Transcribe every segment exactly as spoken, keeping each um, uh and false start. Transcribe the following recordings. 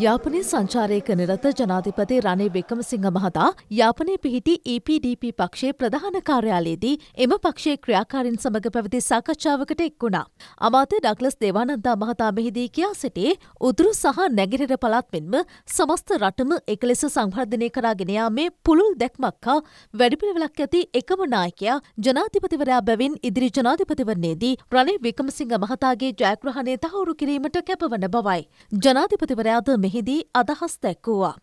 යාපනයේ සංචාරය කරන රට ජනාධිපති රනිල් වික්‍රමසිංහ මහතා යාපනයේ පිහිටි E P D P පක්ෂයේ ප්‍රධාන කාර්යාලයේදී එම පක්ෂයේ ක්‍රියාකාරීන් සමග පැවති සාකච්ඡාවකට එක් වුණා. අමාත්‍ය ඩග්ලස් දේවානන්දා මහතා මෙහිදී කියා සිටි උතුරු සහ නැගෙනහිර පළාත් මෙන්ම සමස්ත රටම එක ලෙස සංවර්ධනය කරගෙන යාමේ පුළුල් දැක්මක් හා වැඩපිළිවෙලක් ඇති එකම නායකයා ජනාධිපතිවරයා බැවින් ඉදිරි ජනාධිපතිවරණයේදී රනිල් වික්‍රමසිංහ මහතාගේ ජයග්‍රහණය තහවුරු කිරීමට කැපවන බවයි ජනාධිපතිවරයාද මෙහිදී අදහස් දැක්වුවා.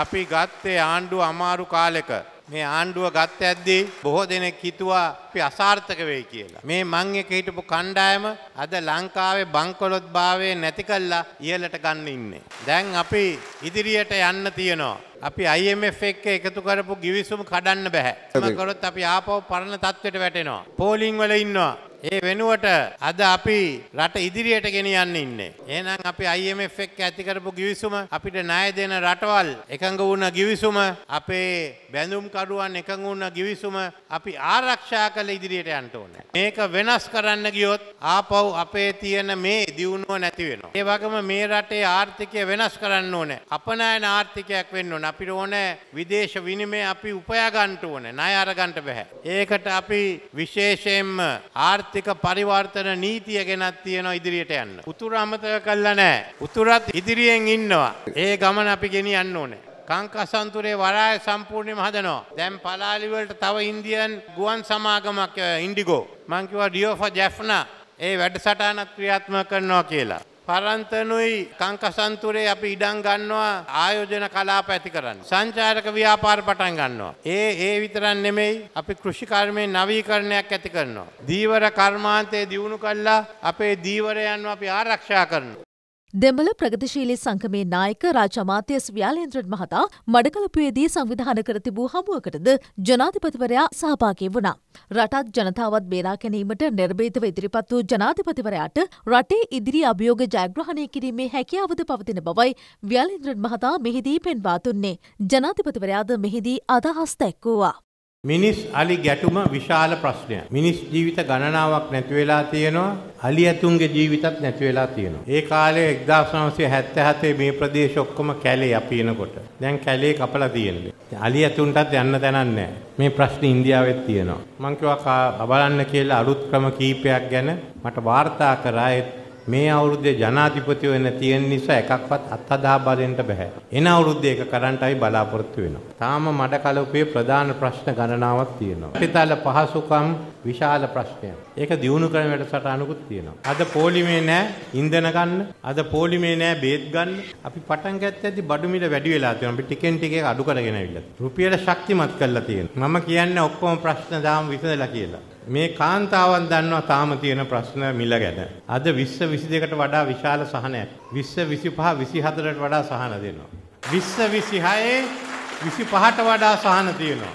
අපි ගත්තේ ආණ්ඩුව අමාරු කාලෙක මේ ආණ්ඩුව ගත්ත ඇද්දී බොහෝ දෙනෙක් හිතුවා අපි අසාර්ථක වෙයි කියලා. මේ මං එක හිටපු කණ්ඩායම අද ලංකාවේ බංකොලොත් භාවයේ නැති කළා ඉහළට ගන්න ඉන්නේ. දැන් අපි ඉදිරියට යන්න තියෙනවා. අපි I M F එක්ක එකතු කරපු ගිවිසුම කඩන්න බෑ. ඒක කරොත් අපි ආපහු පරණ තත්ත්වයට වැටෙනවා. පෝලිං වල ඉන්නවා. ඒ වෙනුවට අද අපි රට ඉදිරියට ගෙනියන්න ඉන්නේ. එහෙනම් අපි I M F එක්ක ඇති කරපු ගිවිසුම අපිට ණය දෙන රටවල් එකඟ වුණ ගිවිසුම අපේ බැඳුම්කරුවන් එකඟ වුණ ගිවිසුම අපි ආරක්ෂා කළ ඉදිරියට යන්න ඕනේ. මේක වෙනස් කරන්න ගියොත් ආපහු අපේ තියෙන මේ දියුණුව නැති වෙනවා. ඒ වගේම මේ රටේ ආර්ථිකය වෙනස් කරන්න ඕනේ. අපනායන ආර්ථිකයක් වෙන්න ඕනේ. අපිට ඕනේ විදේශ විනිමය අපි උපයා ගන්න ඕනේ. ණය අර ගන්න බෑ. ඒකට අපි විශේෂයෙන්ම ආර්ථික පරිවර්තන නීතිය ගෙනත් තියෙනවා ඉදිරියට යන්න. උතුර අමතක කළා නෑ. උතුරත් ඉදිරියෙන් ඉන්නවා. ඒ ගමන අපි ගෙනියන්න ඕනේ. කාංකසන්තුරේ වරාය සම්පූර්ණයෙන්ම හදනවා. දැන් පලාලි වලට තව ඉන්දියන් ගුවන් සමාගමක් ඉන්ඩිගෝ. මං කිව්වා ඩියෝ ෆා ජැෆ්නා ඒ වැඩසටහනක් ක්‍රියාත්මක කරනවා කියලා. පරන්තනුයි කාංකසන්තුරේ අපි ඉඩම් ගන්නවා ආයෝජන කලාප ඇති කරන්න. සංචාරක ව්‍යාපාර පටන් ගන්නවා. ඒ ඒ විතරක් නෙමෙයි අපි කෘෂි කර්මයේ නවීකරණයක් ඇති කරනවා. දීවර කර්මාන්තයේ දියුණු කළා අපේ දීවරයන්ව අපි ආරක්ෂා කරනවා. දෙමළ ප්‍රගතිශීලී සංගමේ නායක රාජමාත්‍යස් ව්‍යාලේන්ද්‍රන් මහතා මඩකලපුවේදී සංවිධානය කර තිබූ හමුවකටද ජනාධිපතිවරයා සහභාගී වුණා. රටත් ජනතාවත් බේරා ගැනීමට නිර්භීතව ඉදිරිපත් වූ ජනාධිපතිවරයාට රටේ ඉදිරි අභියෝග ජයග්‍රහණය කිරීමේ හැකියාවද පවතින බවයි ව්‍යාලේන්ද්‍රන් මහතා මෙහිදී පෙන්වා දුන්නේ. ජනාධිපතිවරයාද මෙහිදී අදහස් දැක්වුවා. මිනිස් අලි ගැටුම විශාල ප්‍රශ්නයක්. මිනිස් ජීවිත ගණනාවක් නැති වෙලා තියෙනවා. අලි ඇතුන්ගේ ජීවිතත් නැති වෙලා තියෙනවා. ඒ කාලේ එක්දාස් නවසිය හැත්තෑ හතේ මේ ප්‍රදේශ ඔක්කොම කැලේ අපි එනකොට. දැන් කැලේ කපලා තියෙන්නේ. අලි ඇතුන්ටත් යන්න තැනක් නැහැ. මේ ප්‍රශ්නේ ඉන්දියාවෙත් තියෙනවා. මං කිව්වා බලන්න කියලා අලුත් ක්‍රම කීපයක් ගැන මට වාර්තා කරා. මේ අවුරුද්දේ ජනාධිපතිව එන තියෙන නිසා එකක්වත් අත්හදා බලෙන්න බෑ. එන අවුරුද්දේ එක කරන්ටයි බලාපොරොත්තු වෙනවා. තාම මඩකලපුවේ ප්‍රධාන ප්‍රශ්න ගණනාවක් තියෙනවා. පිටාල පහසුකම් විශාල ප්‍රශ්නයක්. ඒක දියුණු කරන වැඩසටහනකුත් තියෙනවා. අද පොලිමේ නෑ ඉන්ධන ගන්න. අද පොලිමේ නෑ බේත් ගන්න. අපි පටන් ගත්තදී බඩු මිල වැඩි වෙලා තියෙනවා. අපි ටිකෙන් ටික ඒක අඩු කරගෙන ආවිල්ලා. රුපියල ශක්තිමත් කරලා තියෙනවා. මම කියන්නේ ඔක්කොම ප්‍රශ්න දාම විසඳලා කියලා. මේ කාන්තාවන් දන්නවා තාම තියෙන ප්‍රශ්න මිල ගැන. අද විස්ස විසි දෙකට වඩා විශාල සහනයක්. විස්ස විසි පහ විසි හතරට වඩා සහන දෙනවා. විස්ස විසි හයයි විසි පහට වඩා සහන තියෙනවා.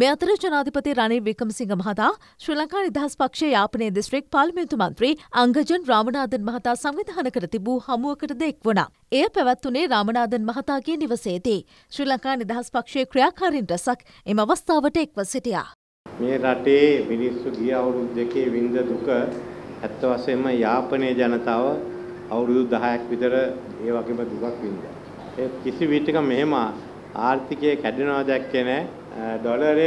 මේ අතර ජනාධිපති රනිල් වික්‍රමසිංහ මහතා ශ්‍රී ලංකා නිදහස් පක්ෂයේ යාපනයේ දිස්ත්‍රික් පාර්ලිමේන්තු මන්ත්‍රී අංගජන් රාමනාදන් මහතා සංවිධානය කර තිබූ හමුවකටද එක් වුණා. එය පැවැත්වුණේ රාමනාදන් මහතාගේ නිවසේදී. ශ්‍රී ලංකා නිදහස් පක්ෂයේ ක්‍රියාකාරීන් රැසක් එම අවස්ථාවට එක්ව සිටියා. මේ රටේ මිනිස්සු ගිය අවුරුද්දකේ විඳ දුක ඇත්ත වශයෙන්ම යාපනයේ ජනතාව අවුරුදු දහයක් විතර ඒ වගේම දුකක් විඳා. ඒ කිසි විටක මෙහෙම ආර්ථිකය කැඩෙනවා දැක්කේ නැහැ. ඩොලරය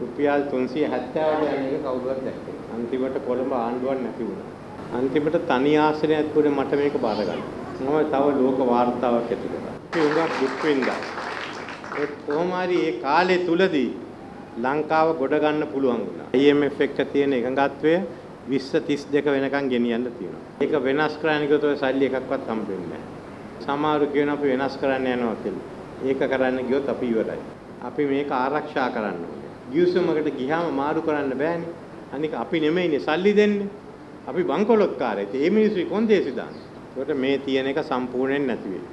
රුපියල් තුන්සිය හැත්තෑ යන එක කවුරුවත් දැක්කේ. අන්තිමට කොළඹ ආණ්ඩුවක් නැති වුණා. අන්තිමට තනි ආශ්‍රයයක් පුරේ මට මේක බාර ගන්න. මම තව ලෝක වාර්තාවක් ඇති කරා. ඒ වුණා දුක් විඳා. ඒ කොහොමාරි ඒ කාලේ තුලදී ලංකාව ගොඩ ගන්න පුළුවන් වුණා. I M F එක්ක තියෙන එකඟත්වය විස්ස තිස් දෙක වෙනකන් ගෙනියන්න තියෙනවා. ඒක වෙනස් කරන්න ගියොත් ඔය සල්ලි එකක්වත් හම්බ වෙන්නේ නැහැ. සමහරු කියන අපි වෙනස් කරන්න යනවා කියලා. ඒක කරන්න ගියොත් අපි ඉවරයි. අපි මේක ආරක්ෂා කරන්න ඕනේ. ගිවිසුමකට ගියාම මාරු කරන්න බෑනේ. අනික අපි නෙමෙයිනේ සල්ලි දෙන්නේ. අපි බංකොලොත්කාරයි. ඒ මිනිස්සු කොන්දේසි දාන. ඒකට මේ තියෙන එක සම්පූර්ණයෙන් නැති වෙයි.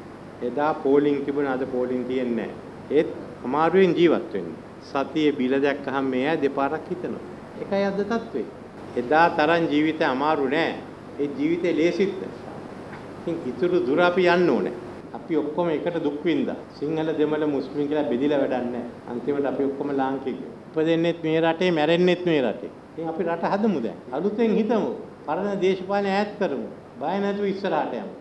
එදා පෝලිං තිබුණා අද පෝලිං තියෙන්නේ නැහැ. ඒත් අමාරුවෙන් ජීවත් වෙන්නේ. සතියේ බිල දැක්කහම මෙයා දෙපාරක් හිතනවා. එකයි අද තත්ත්වේ. එදා තරම් ජීවිතේ අමාරු නෑ. ඒ ජීවිතේ ලේසිත් නෑ. ඉතින් ඉතුරු දුර අපි යන්න ඕනේ. අපි ඔක්කොම එකට දුක් විඳා. සිංහල දෙමළ මුස්ලිම් කියලා බෙදිලා වැඩක් නෑ. අන්තිමට අපි ඔක්කොම ලාංකිකයෝ. උපදින්නෙත් මේ රටේ, මැරෙන්නෙත් මේ රටේ. ඉතින් අපි රට හදමු දැන්. අලුතෙන් හිතමු. පරණ දේශපාලනය ඈත් කරමු. බය නැතුව ඉස්සරහට යමු.